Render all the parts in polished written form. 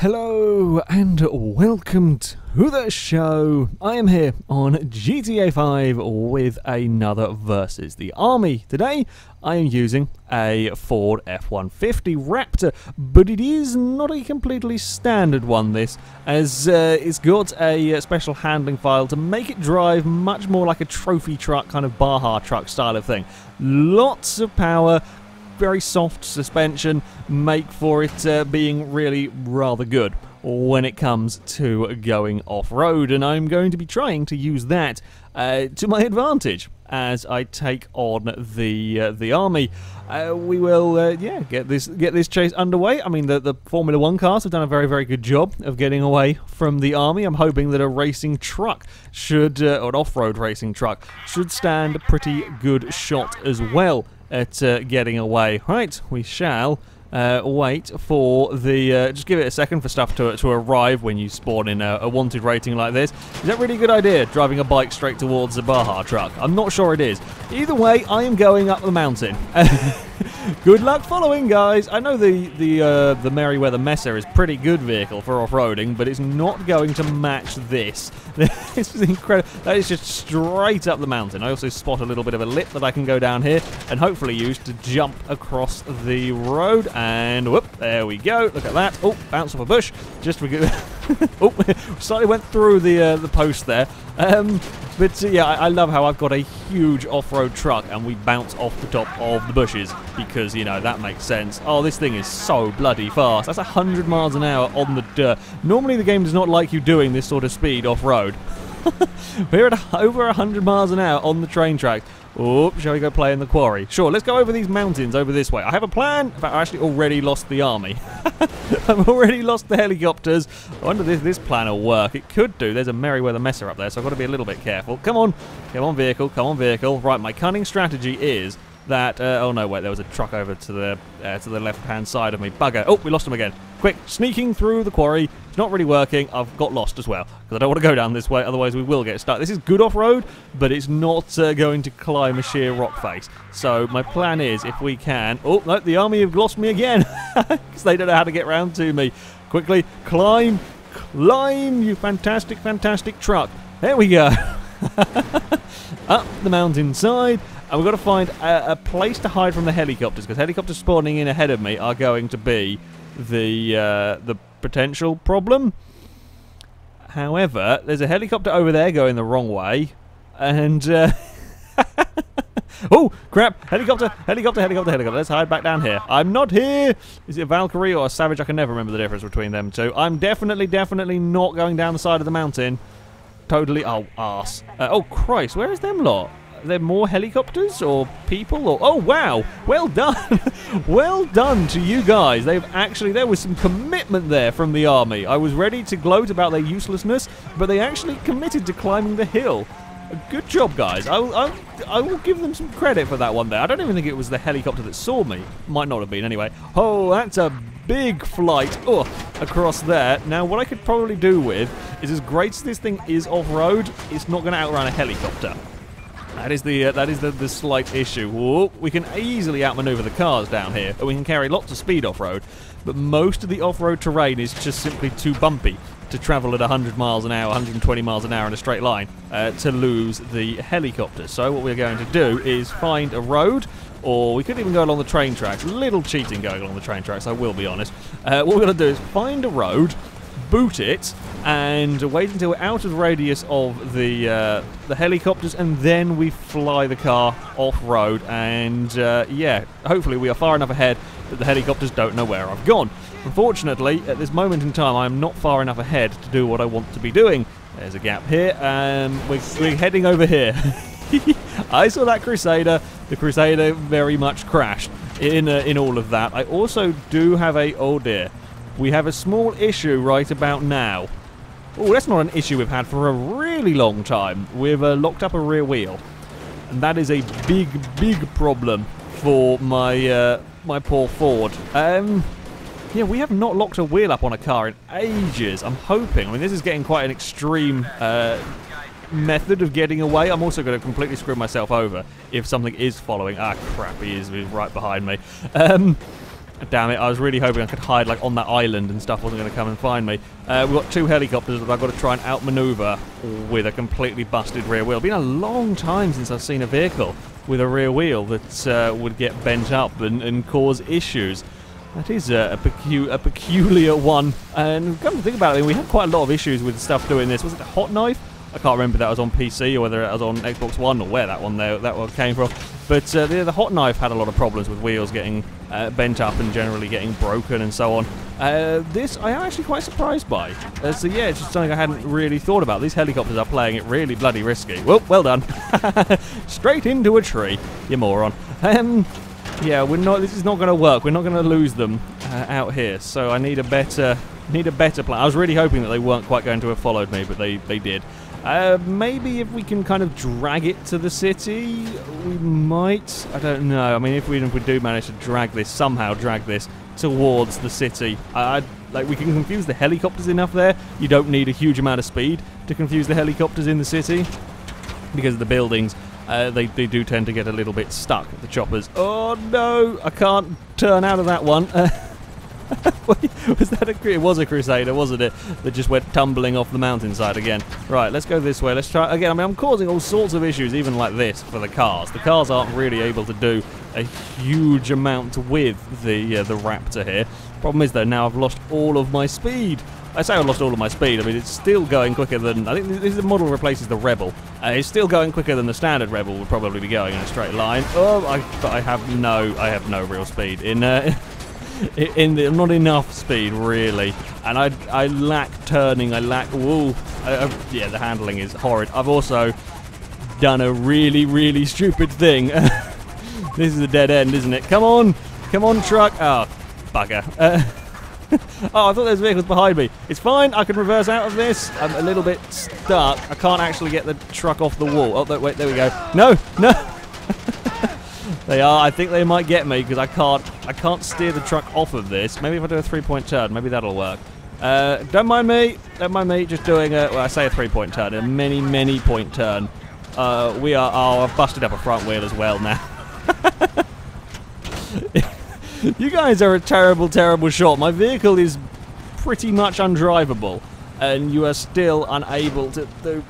Hello and welcome to the show. I am here on GTA 5 with another Versus the Army. Today I am using a Ford F-150 Raptor, but it is not a completely standard one this, as it's got a special handling file to make it drive much more like a trophy truck, kind of Baja truck style of thing. Lots of power. Very soft suspension, make for it being really rather good when it comes to going off-road, and I'm going to be trying to use that to my advantage as I take on the army. We will yeah, get this chase underway. I mean, the Formula One cars have done a very, very good job of getting away from the army. I'm hoping that a racing truck should, or an off-road racing truck, should stand a pretty good shot as well at getting away. Right, we shall wait for the... just give it a second for stuff to arrive when you spawn in a wanted rating like this. Is that really a good idea, driving a bike straight towards a Baja truck? I'm not sure it is. Either way, I am going up the mountain. Good luck following, guys. I know the Merryweather Messer is a pretty good vehicle for off-roading, but it's not going to match this. This is incredible. That is just straight up the mountain. I also spot a little bit of a lip that I can go down here and hopefully use to jump across the road. And whoop, there we go. Look at that. Oh, bounce off a bush. Just for good. Oh, slightly went through the post there. But yeah, I love how I've got a huge off-road truck and we bounce off the top of the bushes because, you know, that makes sense. Oh, this thing is so bloody fast. That's 100 miles an hour on the dirt. Normally the game does not like you doing this sort of speed off-road. We're at over 100 miles an hour on the train track. Oh, shall we go play in the quarry? Sure, let's go over these mountains over this way. I have a plan. In fact, I actually already lost the army. I've already lost the helicopters. I wonder if this plan will work. It could do. There's a Merryweather Messer up there, so I've got to be a little bit careful. Come on. Come on, vehicle. Come on, vehicle. Right, my cunning strategy is that... oh, no, wait. There was a truck over to the left-hand side of me. Bugger. Oh, we lost him again. Quick, sneaking through the quarry. It's not really working. I've got lost as well because I don't want to go down this way, otherwise we will get stuck. This is good off-road, but it's not going to climb a sheer rock face. So my plan is, if we can... Oh, no, the army have lost me again because they don't know how to get round to me. Quickly, climb, climb, you fantastic, fantastic truck. There we go. Up the mountainside. And we've got to find a place to hide from the helicopters because helicopters spawning in ahead of me are going to be the potential problem. However, there's a helicopter over there going the wrong way, and oh crap! Helicopter, helicopter, helicopter, helicopter. Let's hide back down here. I'm not here. Is it a Valkyrie or a Savage? I can never remember the difference between them two. I'm definitely not going down the side of the mountain. Totally. Oh arse. Oh Christ! Where is them lot? Are there more helicopters or people or... Oh, wow! Well done! Well done to you guys. They've actually... There was some commitment there from the army. I was ready to gloat about their uselessness, but they actually committed to climbing the hill. Good job, guys. I will give them some credit for that one there. I don't even think it was the helicopter that saw me. Might not have been, anyway. Oh, that's a big flight. Oh, across there. Now, what I could probably do with is, as great as this thing is off-road, it's not going to outrun a helicopter. That is the slight issue. Whoa, we can easily outmaneuver the cars down here, and we can carry lots of speed off-road, but most of the off-road terrain is just simply too bumpy to travel at 100 miles an hour, 120 miles an hour in a straight line to lose the helicopter. So what we're going to do is find a road, or we could even go along the train tracks. Little cheating going along the train tracks, I will be honest. What we're going to do is find a road, boot it, and wait until we're out of radius of the helicopters, and then we fly the car off-road, and yeah, hopefully we are far enough ahead that the helicopters don't know where I've gone. Unfortunately, at this moment in time, I'm not far enough ahead to do what I want to be doing. There's a gap here, and we're heading over here. I saw that Crusader. The Crusader very much crashed in all of that. I also do have a... Oh dear. We have a small issue right about now. Oh, that's not an issue we've had for a really long time. We've locked up a rear wheel. And that is a big, big problem for my my poor Ford. Yeah, we have not locked a wheel up on a car in ages. I'm hoping. I mean, this is getting quite an extreme method of getting away. I'm also going to completely screw myself over if something is following. Ah, crap, he is right behind me. Damn it, I was really hoping I could hide like on that island and stuff wasn't going to come and find me. We've got two helicopters that I've got to try and outmaneuver with a completely busted rear wheel. Been a long time since I've seen a vehicle with a rear wheel that would get bent up and cause issues. That is a peculiar one, and come to think about it, we had quite a lot of issues with stuff doing this. Was it the hot knife? I can't remember if that was on PC or whether it was on Xbox One or where that one came from. But the hot knife had a lot of problems with wheels getting bent up and generally getting broken and so on. This I am actually quite surprised by. So yeah, it's just something I hadn't really thought about. These helicopters are playing it really bloody risky. Whoop, well done. Straight into a tree, you moron. Yeah, we're not. This is not going to work. We're not going to lose them out here. So I need a better plan. I was really hoping that they weren't quite going to have followed me, but they did. Maybe if we can kind of drag it to the city, we might. I don't know. I mean, if we do manage to drag this towards the city, like we can confuse the helicopters enough there. You don't need a huge amount of speed to confuse the helicopters in the city because of the buildings. They do tend to get a little bit stuck, the choppers. Oh no, I can't turn out of that one. Was that it was a Crusader, wasn't it, that just went tumbling off the mountainside again? Right, let's go this way. Let's try again. I mean, I'm causing all sorts of issues, even like this, for the cars. The cars aren't really able to do a huge amount with the Raptor here. Problem is, though, now I've lost all of my speed. I say I lost all of my speed. I mean, it's still going quicker than... I think this model replaces the Rebel. It's still going quicker than the standard Rebel would probably be going in a straight line. Oh, I have no real speed in... not enough speed, really, and I lack turning, I lack, whoa, yeah, the handling is horrid. I've also done a really, really stupid thing. This is a dead end, isn't it? Come on, come on, truck. Oh, bugger. Oh, I thought there was vehicles behind me. It's fine, I can reverse out of this. I'm a little bit stuck. I can't actually get the truck off the wall. Oh, wait, there we go. No, no. They are. I think they might get me because I can't steer the truck off of this. Maybe if I do a three-point turn, maybe that'll work. Don't mind me. Don't mind me. Just doing a. Well, I say a three-point turn, a many point turn. We are. Oh, I've busted up a front wheel as well now. You guys are a terrible shot. My vehicle is pretty much undrivable, and you are still unable to do.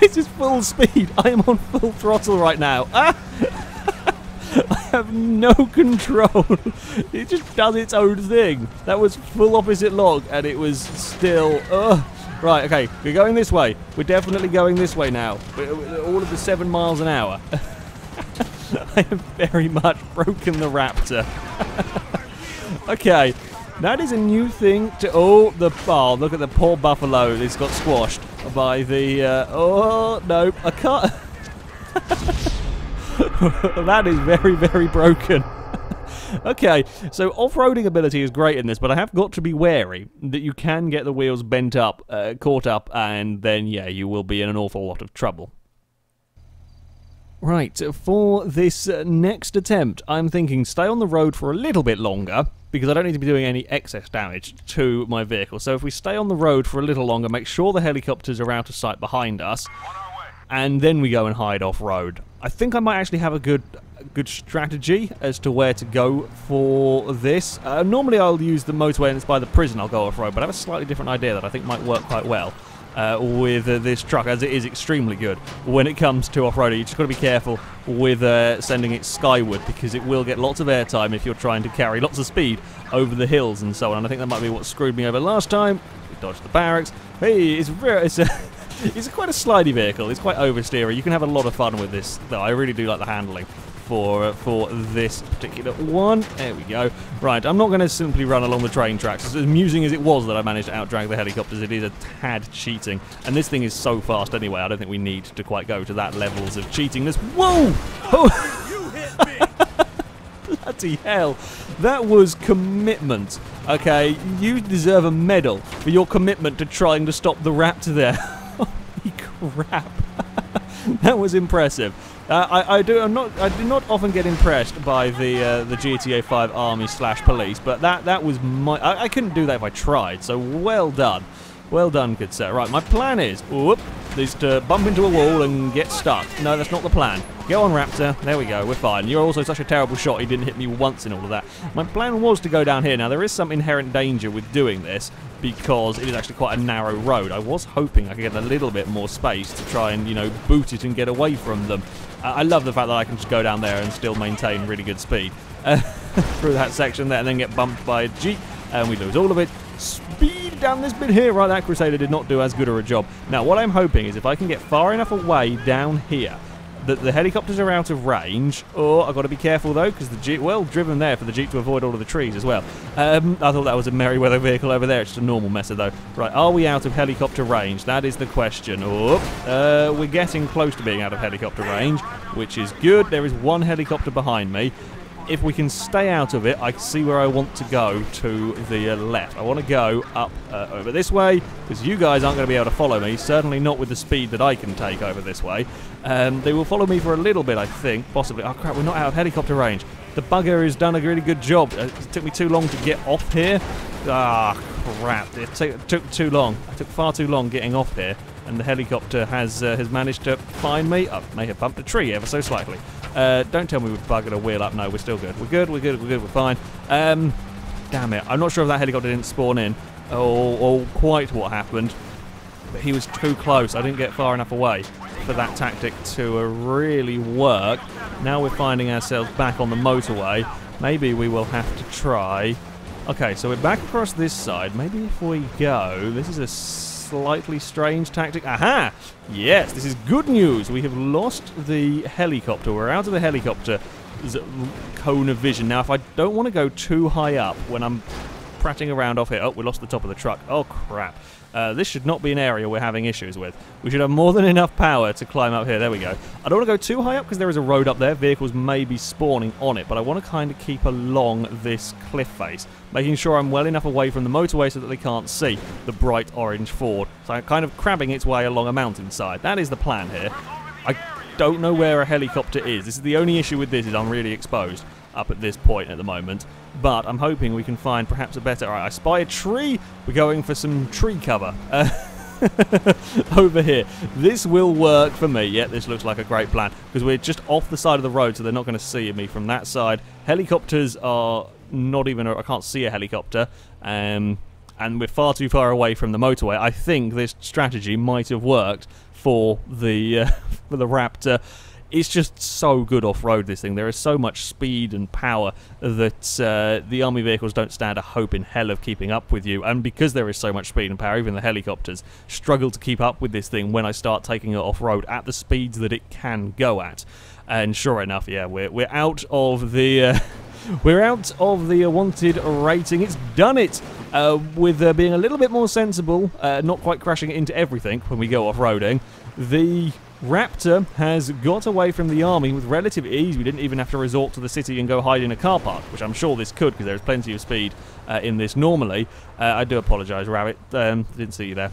This is full speed. I am on full throttle right now. Ah! I have no control. It just does its own thing. That was full opposite log, and it was still... Right, okay, we're going this way. We're definitely going this way now. All of the 7 miles an hour. I have very much broken the Raptor. Okay, that is a new thing to... Oh, look at the poor Buffalo that's got squashed. By the oh no, I can't. That is very broken. Okay, so off-roading ability is great in this, but I have got to be wary that you can get the wheels bent up, caught up, and then yeah, you will be in an awful lot of trouble. Right, for this next attempt, I'm thinking stay on the road for a little bit longer because I don't need to be doing any excess damage to my vehicle. So if we stay on the road for a little longer, make sure the helicopters are out of sight behind us, and then we go and hide off-road. I think I might actually have a good strategy as to where to go for this. Normally I'll use the motorway and it's by the prison I'll go off-road, but I have a slightly different idea that I think might work quite well. With this truck, as it is extremely good when it comes to off-roading. You just got to be careful with sending it skyward because it will get lots of airtime if you're trying to carry lots of speed over the hills and so on. And I think that might be what screwed me over last time. We dodged the barracks. Hey, it's quite a slidey vehicle. It's quite oversteery. You can have a lot of fun with this, though. I really do like the handling for this particular one. There we go. Right, I'm not going to simply run along the train tracks. As amusing as it was that I managed to outdrag the helicopters, it is a tad cheating. And this thing is so fast anyway, I don't think we need to quite go to that levels of cheatingness. Whoa! Oh! You hit me! Bloody hell. That was commitment. Okay, you deserve a medal for your commitment to trying to stop the Raptor there. Holy crap. That was impressive. I do not often get impressed by the GTA 5 army / police, but that was my... I couldn't do that if I tried, so well done. Well done, good sir. Right, my plan is... Whoop. is to bump into a wall and get stuck. No, that's not the plan. Go on, Raptor. There we go. We're fine. You're also such a terrible shot. He didn't hit me once in all of that. My plan was to go down here. Now, there is some inherent danger with doing this because it is actually quite a narrow road. I was hoping I could get a little bit more space to try and, you know, boot it and get away from them. I love the fact that I can just go down there and still maintain really good speed through that section there and then get bumped by a Jeep and we lose all of it. Speed down this bit here. Right, that Crusader did not do as good a job. Now, what I'm hoping is if I can get far enough away down here that the helicopters are out of range. Oh, I've got to be careful, though, because the Jeep, well, driven there for the Jeep to avoid all of the trees as well. I thought that was a Merryweather vehicle over there. It's just a normal Messer, though. Right, are we out of helicopter range? That is the question. Oh, we're getting close to being out of helicopter range, which is good. There is one helicopter behind me. If we can stay out of it, I can see where I want to go to the left. I want to go up over this way, because you guys aren't going to be able to follow me, certainly not with the speed that I can take over this way. They will follow me for a little bit, I think, possibly. Oh, crap, we're not out of helicopter range. The bugger has done a really good job. It took me too long to get off here. Ah, crap, it took too long. I took far too long getting off here, and the helicopter has managed to find me. I may have bumped a tree ever so slightly. Don't tell me we've buggered a wheel up. No, we're still good. We're good, we're good, we're good, we're fine. Damn it. I'm not sure if that helicopter didn't spawn in or quite what happened, but he was too close. I didn't get far enough away for that tactic to really work. Now we're finding ourselves back on the motorway. Maybe we will have to try... Okay, so we're back across this side. Maybe if we go... This is a slightly strange tactic. Aha! Yes, this is good news. We have lost the helicopter. We're out of the helicopter cone of vision. Now, if I don't want to go too high up when I'm prattling around off here... Oh, we lost the top of the truck. Oh, crap. This should not be an area we're having issues with. We should have more than enough power to climb up here. There we go. I don't want to go too high up because there is a road up there. Vehicles may be spawning on it, but I want to kind of keep along this cliff face, making sure I'm well enough away from the motorway so that they can't see the bright orange Ford. So I'm kind of crabbing its way along a mountainside. That is the plan here. I don't know where a helicopter is. This is the only issue with this is I'm really exposed up at this point at the moment, but I'm hoping we can find perhaps a better... Alright, I spy a tree. We're going for some tree cover over here. This will work for me. Yeah, this looks like a great plan because we're just off the side of the road so they're not going to see me from that side. Helicopters are not even... I can't see a helicopter and we're far too far away from the motorway. I think this strategy might have worked for the Raptor. It's just so good off-road, this thing. There is so much speed and power that the army vehicles don't stand a hope in hell of keeping up with you. And because there is so much speed and power, even the helicopters struggle to keep up with this thing when I start taking it off-road at the speeds that it can go at. And sure enough, yeah, we're out of the... We're out of the wanted rating. It's done it with being a little bit more sensible, not quite crashing into everything when we go off-roading. The Raptor has got away from the army with relative ease. We didn't even have to resort to the city and go hide in a car park, which I'm sure this could because there's plenty of speed in this normally. I do apologise, Rabbit. Didn't see you there.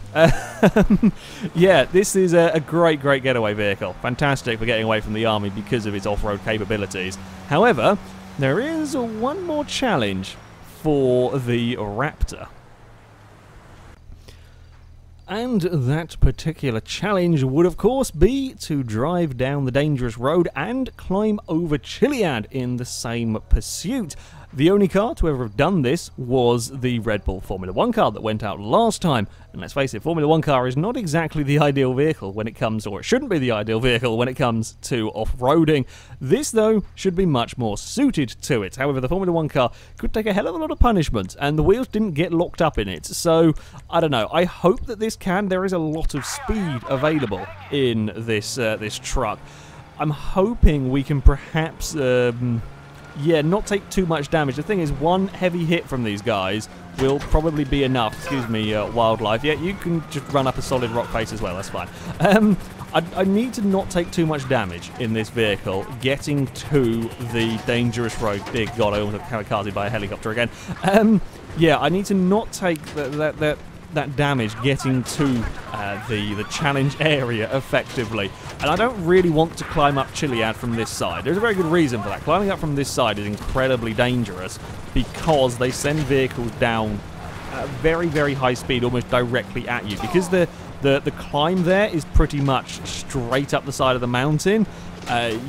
Yeah, this is a great, great getaway vehicle. Fantastic for getting away from the army because of its off-road capabilities. However, there is one more challenge for the Raptor. And that particular challenge would, of course, be to drive down the dangerous road and climb over Chiliad in the same pursuit. The only car to ever have done this was the Red Bull Formula One car that went out last time. And let's face it, Formula One car is not exactly the ideal vehicle when it comes, or it shouldn't be the ideal vehicle when it comes to off-roading. This, though, should be much more suited to it. However, the Formula One car could take a hell of a lot of punishment, and the wheels didn't get locked up in it. So, I don't know. I hope that this can. There is a lot of speed available in this, this truck. I'm hoping we can perhaps... yeah, not take too much damage. The thing is, one heavy hit from these guys will probably be enough. Excuse me, wildlife. Yeah, you can just run up a solid rock face as well. That's fine. I need to not take too much damage in this vehicle. Getting to the dangerous road. Dear God, I almost got kamikaze by a helicopter again. Yeah, I need to not take that damage getting to the challenge area effectively. And I don't really want to climb up Chiliad from this side. There's a very good reason for that. Climbing up from this side is incredibly dangerous because they send vehicles down at very, very high speed almost directly at you. Because the The climb there is pretty much straight up the side of the mountain.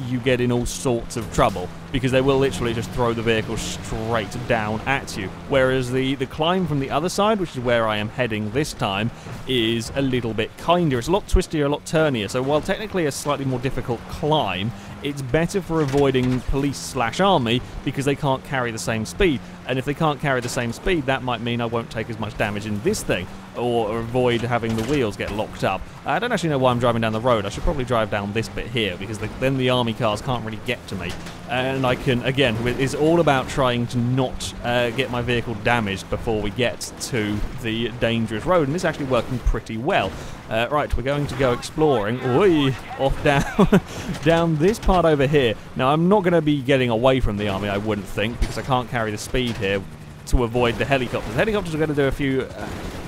You get in all sorts of trouble because they will literally just throw the vehicle straight down at you. Whereas the climb from the other side, which is where I am heading this time, is a little bit kinder. It's a lot twistier, a lot turnier. So while technically a slightly more difficult climb, it's better for avoiding police/army because they can't carry the same speed. And if they can't carry the same speed, that might mean I won't take as much damage in this thing or avoid having the wheels get locked up. I don't actually know why I'm driving down the road. I should probably drive down this bit here because then the army cars can't really get to me. And I can, again, it's all about trying to not get my vehicle damaged before we get to the dangerous road. And it's actually working pretty well. Right, we're going to go exploring. Oi, off down, down this part over here. Now, I'm not going to be getting away from the army, I wouldn't think, because I can't carry the speed here to avoid the helicopters. The helicopters are going to do a few...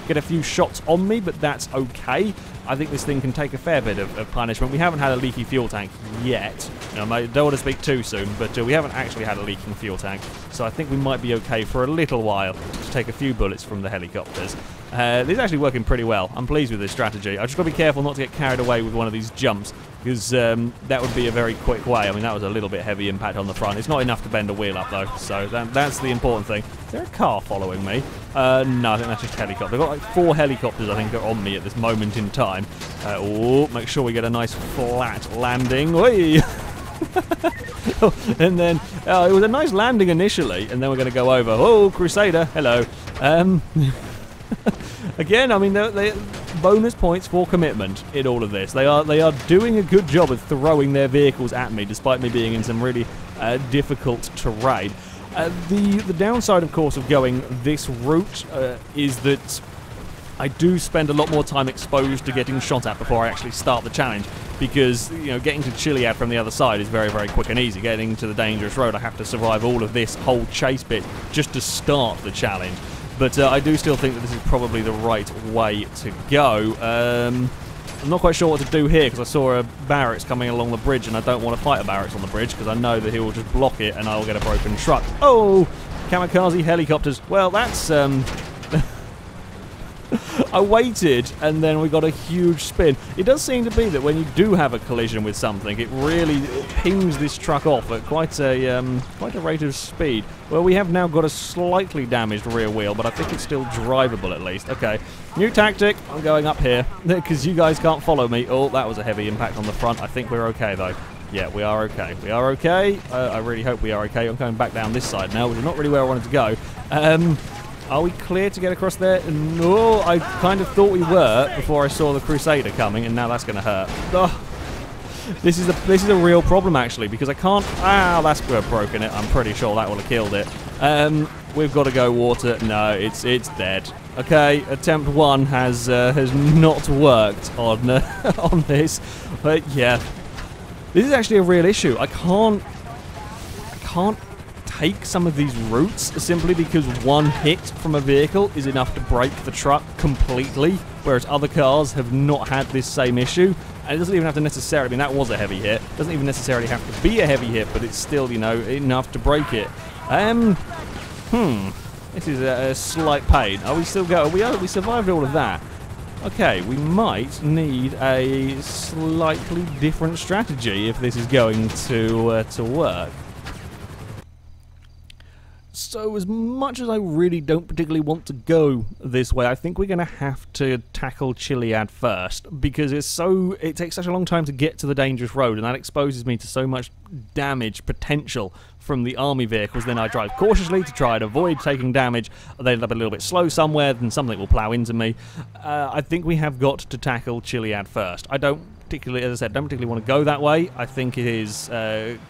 get a few shots on me, but that's okay. I think this thing can take a fair bit of punishment. We haven't had a leaky fuel tank yet. Now, I don't want to speak too soon, but we haven't actually had a leaking fuel tank, so I think we might be okay for a little while to take a few bullets from the helicopters. This is actually working pretty well. I'm pleased with this strategy. I've just got to be careful not to get carried away with one of these jumps, because that would be a very quick way. I mean, that was a little bit heavy impact on the front. It's not enough to bend a wheel up, though, so that's the important thing. Is there a car following me? No, I think that's just helicopters. I've got like 4 helicopters, I think, are on me at this moment in time. Oh, make sure we get a nice flat landing. Whee! And then, it was a nice landing initially, and then we're going to go over. Oh, Crusader, hello. Again, I mean, they bonus points for commitment in all of this. They are doing a good job of throwing their vehicles at me, despite me being in some really difficult terrain. The downside, of course, of going this route is that I do spend a lot more time exposed to getting shot at before I actually start the challenge, because, you know, getting to Chiliad from the other side is very, very quick and easy. Getting to the dangerous road, I have to survive all of this whole chase bit just to start the challenge. But I do still think that this is probably the right way to go. I'm not quite sure what to do here, because I saw a barracks coming along the bridge, and I don't want to fight a barracks on the bridge, because I know that he will just block it and I'll get a broken truck. Oh! Kamikaze helicopters. Well, that's... I waited, and then we got a huge spin. It does seem to be that when you do have a collision with something, it really pings this truck off at quite a rate of speed. Well, we have now got a slightly damaged rear wheel, but I think it's still drivable at least. Okay, new tactic. I'm going up here because you guys can't follow me. Oh, that was a heavy impact on the front. I think we're okay, though. Yeah, we are okay. We are okay. I really hope we are okay. I'm going back down this side now, which is not really where I wanted to go. Are we clear to get across there? No, I kind of thought we were before I saw the Crusader coming, and now that's going to hurt. Oh, this is a real problem, actually, because I can't... Ah, that's broken it. I'm pretty sure that would have killed it. We've got to go water. No, it's dead. Okay, attempt 1 has not worked on this, but yeah. This is actually a real issue. I can't take some of these routes simply because one hit from a vehicle is enough to break the truck completely, whereas other cars have not had this same issue. And it doesn't even have to necessarily, I mean, that was a heavy hit. It doesn't even necessarily have to be a heavy hit, but it's still, you know, enough to break it. This is a slight pain. Are we still going? We survived all of that. Okay, we might need a slightly different strategy if this is going to work. So as much as I really don't particularly want to go this way, I think we're going to have to tackle Chiliad first, because it takes such a long time to get to the dangerous road, and that exposes me to so much damage potential from the army vehicles. Then I drive cautiously to try and avoid taking damage. They end up a little bit slow somewhere, then something will plow into me. I think we have got to tackle Chiliad first. I don't particularly, as I said, don't particularly want to go that way. I think it is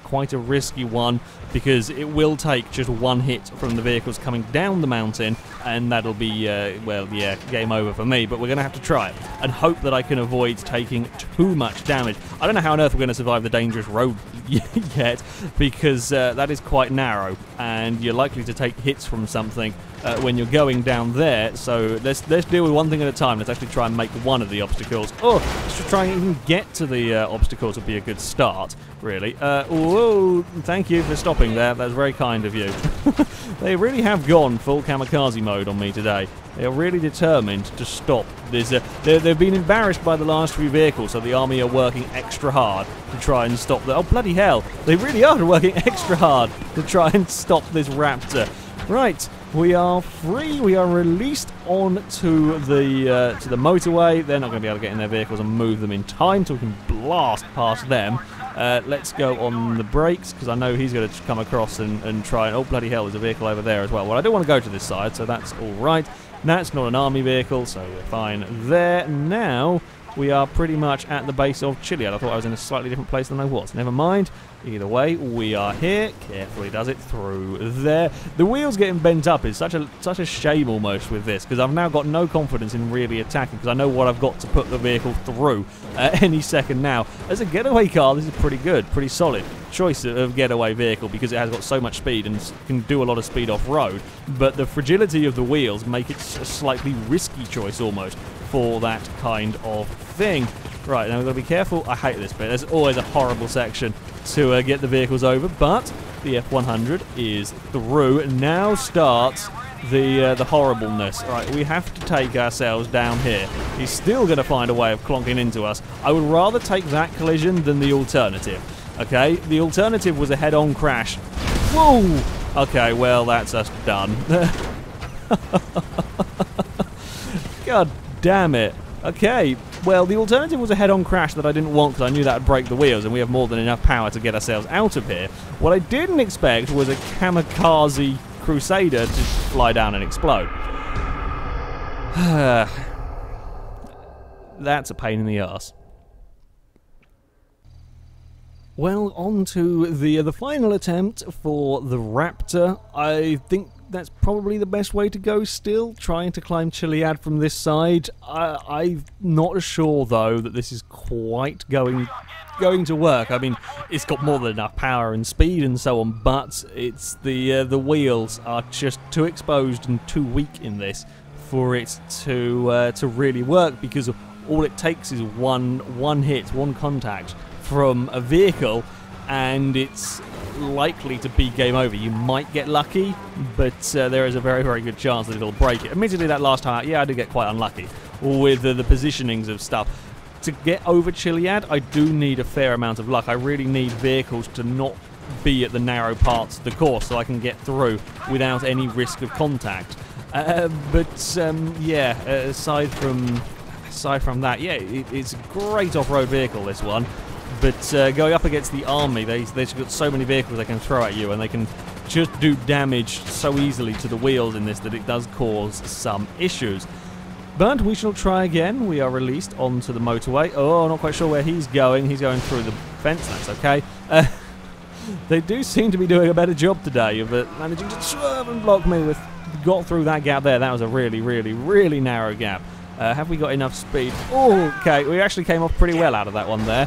quite a risky one, because it will take just one hit from the vehicles coming down the mountain, and that'll be, well, yeah, game over for me. But we're going to have to try it and hope that I can avoid taking too much damage. I don't know how on earth we're going to survive the dangerous road yet, because that is quite narrow, and you're likely to take hits from something when you're going down there. So let's deal with one thing at a time. Let's actually try and make one of the obstacles. Oh, let's just try and even get to the obstacles would be a good start, really. Whoa, thank you for stopping there. That's very kind of you. They really have gone full kamikaze mode on me today. They are really determined to stop this. They've been embarrassed by the last few vehicles, so the army are working extra hard to try and stop that. Oh, bloody hell. They really are working extra hard to try and stop this Raptor. Right, we are free. We are released onto the motorway. They're not going to be able to get in their vehicles and move them in time, so we can blast past them. Let's go on the brakes, because I know he's going to come across and try and... Oh, bloody hell, there's a vehicle over there as well. Well, I don't want to go to this side, so that's all right. That's not an army vehicle, so we're fine there. Now, we are pretty much at the base of Chiliad. I thought I was in a slightly different place than I was. Never mind. Either way, we are here. Carefully does it through there. The wheels getting bent up is such a shame almost with this, because I've now got no confidence in really attacking, because I know what I've got to put the vehicle through at any second now. As a getaway car, this is pretty good, pretty solid choice of getaway vehicle, because it has got so much speed and can do a lot of speed off-road, but the fragility of the wheels make it a slightly risky choice almost for that kind of thing. Right, now we've got to be careful. I hate this bit. There's always a horrible section to get the vehicles over, but the F-100 is through. Now starts the horribleness. Right, we have to take ourselves down here. He's still going to find a way of clonking into us. I would rather take that collision than the alternative. Okay, the alternative was a head-on crash. Whoa! Okay, well, that's us done. God damn it. Okay, well, the alternative was a head-on crash that I didn't want, because I knew that would break the wheels, and we have more than enough power to get ourselves out of here. What I didn't expect was a kamikaze Crusader to fly down and explode. That's a pain in the arse. Well, on to the final attempt for the Raptor. I think that's probably the best way to go still, trying to climb Chiliad from this side. I'm not sure, though, that this is quite going to work. I mean, it's got more than enough power and speed and so on, but it's the wheels are just too exposed and too weak in this for it to really work, because all it takes is one hit, one contact from a vehicle, and it's likely to be game over. You might get lucky, but there is a very, very good chance that it'll break it. Admittedly, that last time, yeah, I did get quite unlucky with the positionings of stuff. To get over Chiliad, I do need a fair amount of luck. I really need vehicles to not be at the narrow parts of the course, so I can get through without any risk of contact. Yeah, aside from that, yeah, it's a great off-road vehicle, this one. But going up against the army, they've got so many vehicles they can throw at you, and they can just do damage so easily to the wheels in this that it does cause some issues. But we shall try again. We are released onto the motorway. Oh, not quite sure where he's going. He's going through the fence. That's okay. They do seem to be doing a better job today of managing to swerve and block me. We've got through that gap there. That was a really, really, really narrow gap. Have we got enough speed? Oh, okay, we actually came off pretty well out of that one there.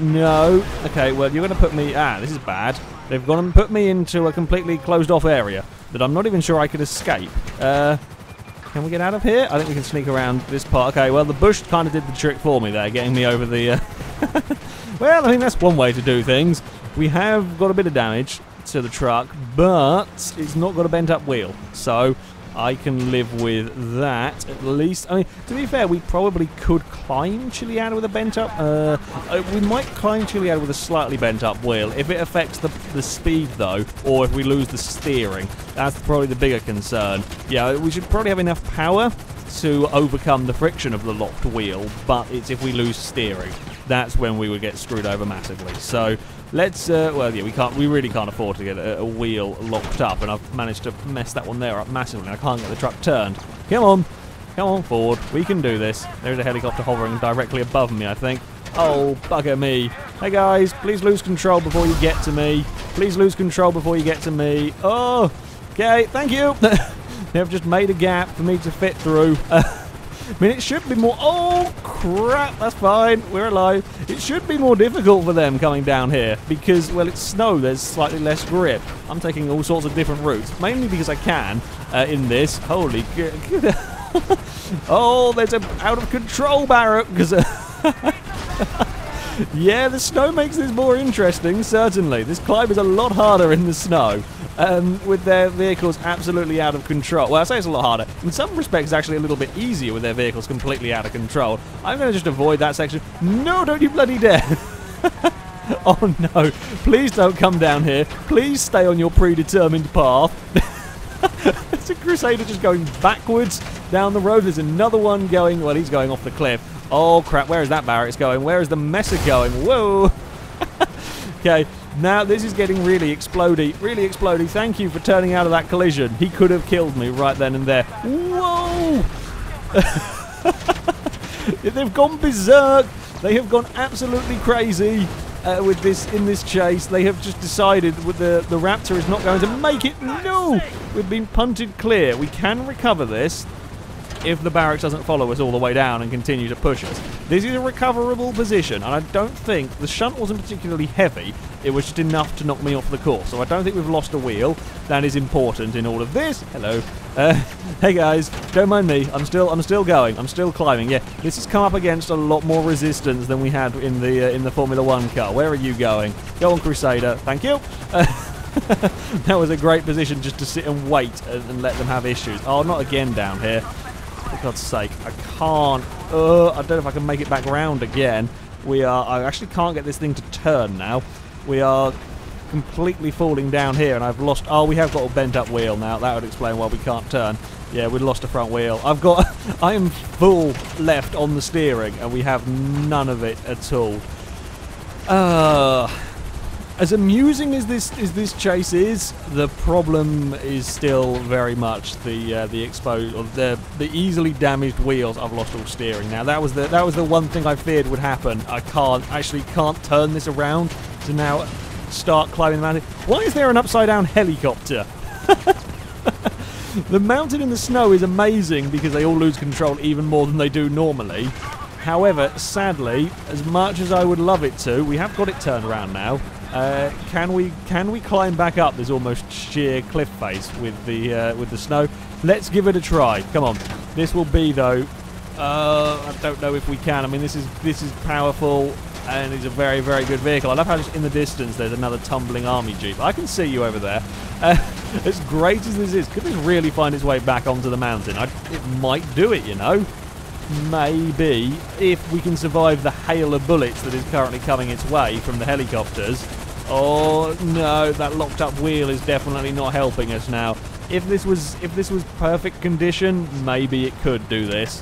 No. Okay, well, you're going to put me... Ah, this is bad. They've gone and put me into a completely closed-off area that I'm not even sure I could escape. Can we get out of here? I think we can sneak around this part. Okay, well, the bush kind of did the trick for me there, getting me over the... Well, I mean, that's one way to do things. We have got a bit of damage to the truck, but it's not got a bent-up wheel, so... I can live with that, at least. I mean, to be fair, we probably could climb Chiliad with a bent-up. We might climb Chiliad with a slightly bent-up wheel. If it affects the speed, though, or if we lose the steering, that's probably the bigger concern. Yeah, we should probably have enough power to overcome the friction of the locked wheel, but it's if we lose steering. That's when we would get screwed over massively. So... Let's, well, yeah, we really can't afford to get a wheel locked up, and I've managed to mess that one there up massively. I can't get the truck turned. Come on forward, we can do this. There is a helicopter hovering directly above me, I think. Oh, bugger me. Hey guys, please lose control before you get to me. Please lose control before you get to me. Oh, okay, thank you. They've just made a gap for me to fit through. I mean, it should be more... Oh, crap, that's fine. We're alive. It should be more difficult for them coming down here because, well, it's snow. There's slightly less grip. I'm taking all sorts of different routes, mainly because I can in this. Holy... Oh, there's an out-of-control barrel because... Yeah, the snow makes this more interesting, certainly. This climb is a lot harder in the snow, with their vehicles absolutely out of control. Well, I say it's a lot harder. In some respects, actually a little bit easier with their vehicles completely out of control. I'm going to just avoid that section. No, don't you bloody dare. Oh, no. Please don't come down here. Please stay on your predetermined path. It's a Crusader just going backwards down the road. There's another one going... Well, he's going off the cliff. Oh, crap, where is that barracks going? Where is the Messer going? Whoa! Okay, now this is getting really explodey, really explodey. Thank you for turning out of that collision. He could have killed me right then and there. Whoa! They've gone berserk. They have gone absolutely crazy with this, in this chase. They have just decided the Raptor is not going to make it. No! We've been punted clear. We can recover this if the barracks doesn't follow us all the way down and continue to push us. This is a recoverable position, and I don't think... The shunt wasn't particularly heavy. It was just enough to knock me off the course, so I don't think we've lost a wheel. That is important in all of this. Hello. Hey, guys. Don't mind me. I'm still going. I'm still climbing. Yeah, this has come up against a lot more resistance than we had in the Formula One car. Where are you going? Go on, Crusader. Thank you. That was a great position just to sit and wait and let them have issues. Oh, not again down here. For God's sake, I can't. I don't know if I can make it back round again. I actually can't get this thing to turn now. We are completely falling down here, and I've lost. Oh, we have got a bent-up wheel now. That would explain why we can't turn. Yeah, we've lost a front wheel. I am full left on the steering, and we have none of it at all. As amusing as this chase is, the problem is still very much the exposed or the easily damaged wheels. I've lost all steering now. That was the one thing I feared would happen. I can't turn this around to now start climbing the mountain. Why is there an upside down helicopter? The mountain in the snow is amazing because they all lose control even more than they do normally. However, sadly, as much as I would love it to, we have got it turned around now. Can we climb back up this almost sheer cliff face with the snow? Let's give it a try. Come on. This will be though. I don't know if we can. I mean, this is powerful and it's a very, very good vehicle. I love how just in the distance there's another tumbling army jeep. I can see you over there. As great as this is, could this really find its way back onto the mountain? It might do it, you know. Maybe if we can survive the hail of bullets that is currently coming its way from the helicopters. Oh no, that locked up wheel is definitely not helping us now. If this was perfect condition, maybe it could do this.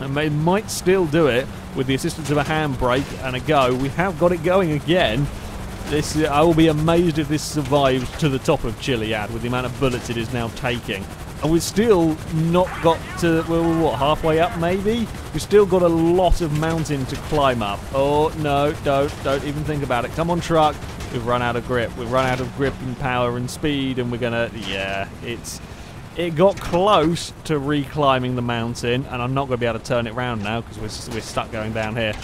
And it might still do it with the assistance of a handbrake and a go. We have got it going again. I will be amazed if this survives to the top of Chiliad with the amount of bullets it is now taking. And we've still not got to, well, we're what, halfway up maybe? We've still got a lot of mountain to climb up. Oh, no, don't even think about it. Come on, truck. We've run out of grip. We've run out of grip and power and speed, and we're going to, yeah, it got close to re-climbing the mountain, and I'm not going to be able to turn it round now because we're stuck going down here.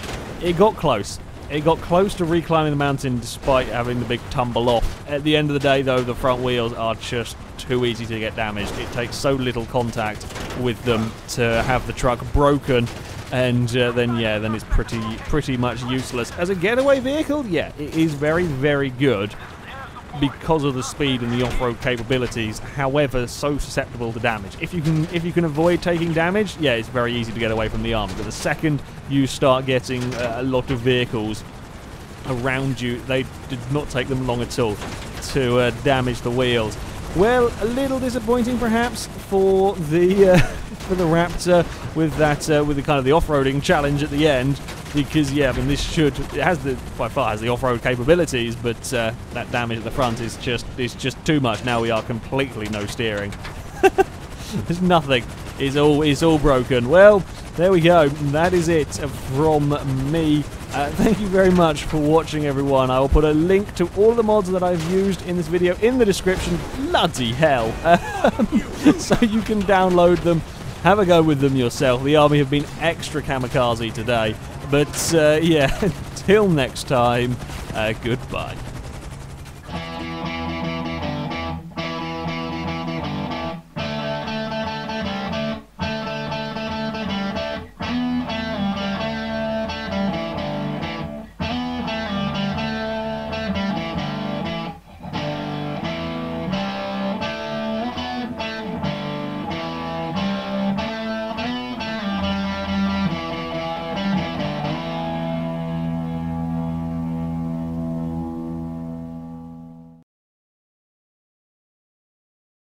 It got close. It got close to re-climbing the mountain despite having the big tumble off. At the end of the day, though, the front wheels are just too easy to get damaged. It takes so little contact with them to have the truck broken, and then it's pretty much useless. As a getaway vehicle, yeah, it is very, very good because of the speed and the off-road capabilities. However, so susceptible to damage. If you can avoid taking damage, yeah, it's very easy to get away from the arm. But the second you start getting a lot of vehicles around you, they did not take them long at all to damage the wheels. Well, a little disappointing perhaps for the Raptor with the kind of the off-roading challenge at the end, because yeah, I mean this by far has the off-road capabilities, but that damage at the front is just too much. Now we are completely no steering. There's nothing. It's all broken. Well, there we go. That is it from me. Thank you very much for watching, everyone. I will put a link to all the mods that I've used in this video in the description. Bloody hell. So you can download them Have a go with them yourself. The army have been extra kamikaze today. But yeah, till next time, goodbye.